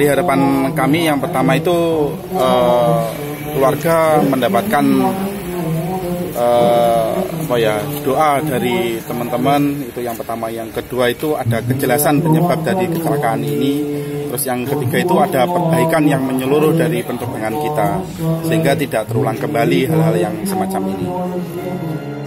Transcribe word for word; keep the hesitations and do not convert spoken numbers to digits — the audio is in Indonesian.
Jadi harapan kami yang pertama itu eh, keluarga mendapatkan eh, apa ya, doa dari teman-teman, itu yang pertama. Yang kedua itu ada kejelasan penyebab dari kecelakaan ini. Terus yang ketiga itu ada perbaikan yang menyeluruh dari penerbangan kita sehingga tidak terulang kembali hal-hal yang semacam ini.